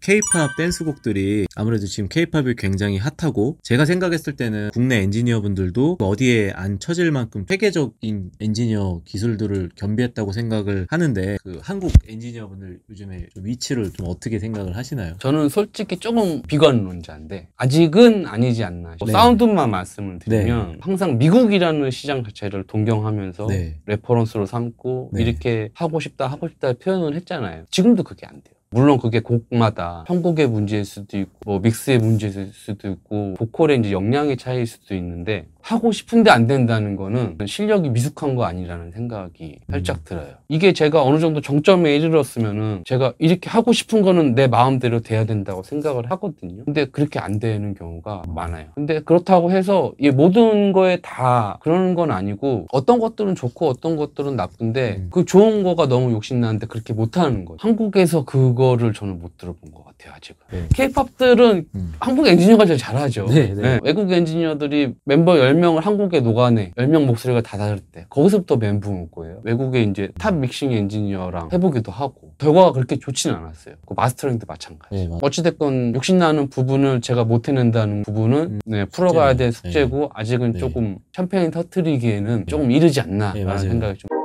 K-POP 댄스곡들이 아무래도 지금 K-POP이 굉장히 핫하고, 제가 생각했을 때는 국내 엔지니어분들도 어디에 안 처질 만큼 세계적인 엔지니어 기술들을 겸비했다고 생각을 하는데, 그 한국 엔지니어분들 요즘에 좀 위치를 좀 어떻게 생각을 하시나요? 저는 솔직히 조금 비관론자인데 아직은 아니지 않나. 네. 사운드만 말씀을 드리면, 네, 항상 미국이라는 시장 자체를 동경하면서, 네, 레퍼런스로 삼고, 네, 이렇게 하고 싶다 표현을 했잖아요. 지금도 그게 안 돼요. 물론 그게 곡마다 편곡의 문제일 수도 있고, 뭐 믹스의 문제일 수도 있고, 보컬의 이제 역량의 차이일 수도 있는데, 하고 싶은데 안 된다는 거는 실력이 미숙한 거 아니라는 생각이 살짝 들어요. 이게 제가 어느 정도 정점에 이르렀으면은 제가 이렇게 하고 싶은 거는 내 마음대로 돼야 된다고 생각을 하거든요. 근데 그렇게 안 되는 경우가 많아요. 근데 그렇다고 해서 이 모든 거에 다 그러는 건 아니고, 어떤 것들은 좋고 어떤 것들은 나쁜데 그 좋은 거가 너무 욕심나는데 그렇게 못하는 거예요. 한국에서 그거를 저는 못 들어본 것 같아요, 아직은. 네. K-POP들은 한국 엔지니어가 제일 잘하죠. 네, 네. 네. 외국 엔지니어들이 멤버 10명을 한국에 녹아내, 10명 목소리가 다 다를 때 거기서부터 멘붕일 거예요. 외국에 이제 탑 믹싱 엔지니어랑 해보기도 하고 결과가 그렇게 좋지는 않았어요. 그 마스터링도 마찬가지. 네, 어찌됐건 욕심나는 부분을 제가 못 해낸다는 부분은 네, 풀어가야 될 숙제고, 네, 아직은 네, 조금 샴페인 터트리기에는 조금 이르지 않나라는, 네, 생각이 좀.